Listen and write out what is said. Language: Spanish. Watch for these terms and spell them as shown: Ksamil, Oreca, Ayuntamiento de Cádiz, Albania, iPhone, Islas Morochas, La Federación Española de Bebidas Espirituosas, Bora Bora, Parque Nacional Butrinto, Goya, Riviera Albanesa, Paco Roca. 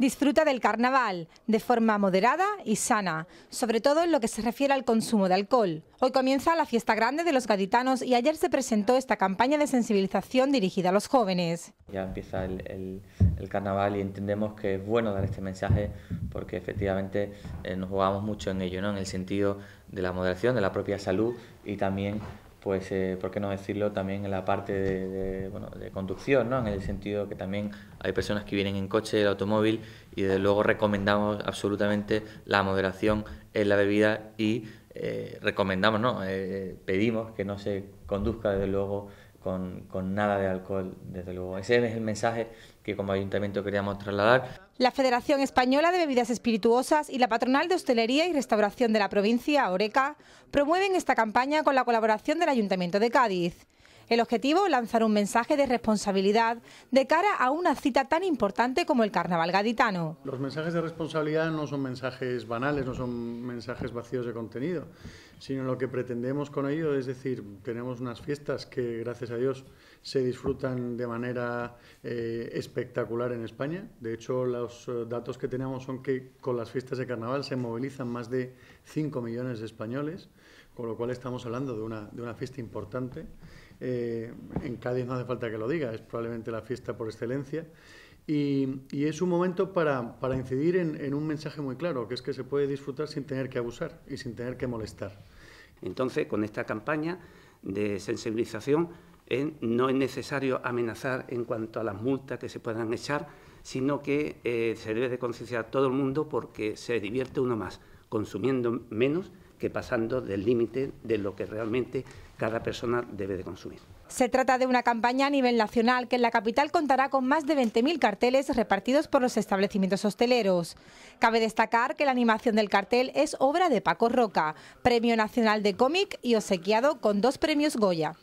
Disfruta del carnaval de forma moderada y sana, sobre todo en lo que se refiere al consumo de alcohol. Hoy comienza la fiesta grande de los gaditanos y ayer se presentó esta campaña de sensibilización dirigida a los jóvenes. Ya empieza el carnaval y entendemos que es bueno dar este mensaje porque efectivamente nos jugamos mucho en ello, ¿no? En el sentido de la moderación, de la propia salud y también, pues, por qué no decirlo, también en la parte de conducción, ¿no? En el sentido que también hay personas que vienen en coche, en automóvil, y desde luego recomendamos absolutamente la moderación en la bebida y recomendamos, ¿no? Pedimos que no se conduzca desde luego con nada de alcohol, desde luego. Ese es el mensaje que como ayuntamiento queríamos trasladar. La Federación Española de Bebidas Espirituosas y la Patronal de Hostelería y Restauración de la provincia, Oreca, promueven esta campaña con la colaboración del Ayuntamiento de Cádiz. El objetivo, lanzar un mensaje de responsabilidad de cara a una cita tan importante como el Carnaval gaditano. Los mensajes de responsabilidad no son mensajes banales, no son mensajes vacíos de contenido, sino lo que pretendemos con ello, es decir, tenemos unas fiestas que, gracias a Dios, se disfrutan de manera espectacular en España. De hecho, los datos que tenemos son que con las fiestas de carnaval se movilizan más de 5 millones de españoles, con lo cual estamos hablando de una fiesta importante. En Cádiz no hace falta que lo diga, es probablemente la fiesta por excelencia y es un momento para incidir en un mensaje muy claro, que es que se puede disfrutar sin tener que abusar y sin tener que molestar. Entonces, con esta campaña de sensibilización, no es necesario amenazar en cuanto a las multas que se puedan echar, sino que se debe de concienciar a todo el mundo porque se divierte uno más consumiendo menos que pasando del límite de lo que realmente cada persona debe de consumir. Se trata de una campaña a nivel nacional que en la capital contará con más de 20.000 carteles repartidos por los establecimientos hosteleros. Cabe destacar que la animación del cartel es obra de Paco Roca, Premio Nacional de Cómic y obsequiado con 2 premios Goya.